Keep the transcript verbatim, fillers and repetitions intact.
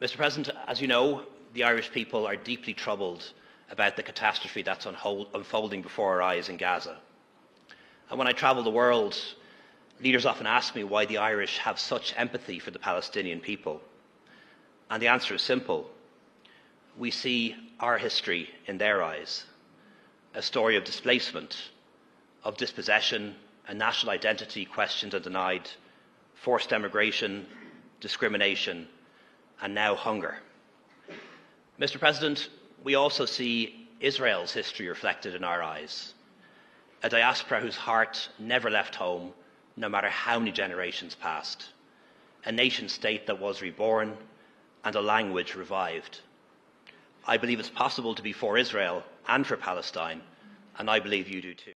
Mister President, as you know, the Irish people are deeply troubled about the catastrophe that's unfolding before our eyes in Gaza. And when I travel the world, leaders often ask me why the Irish have such empathy for the Palestinian people. And the answer is simple. We see our history in their eyes, a story of displacement, of dispossession, a national identity questioned and denied, forced emigration, discrimination, and now hunger. Mister President, we also see Israel's history reflected in our eyes, a diaspora whose heart never left home, no matter how many generations passed, a nation-state that was reborn, and a language revived. I believe it's possible to be for Israel and for Palestine, and I believe you do too.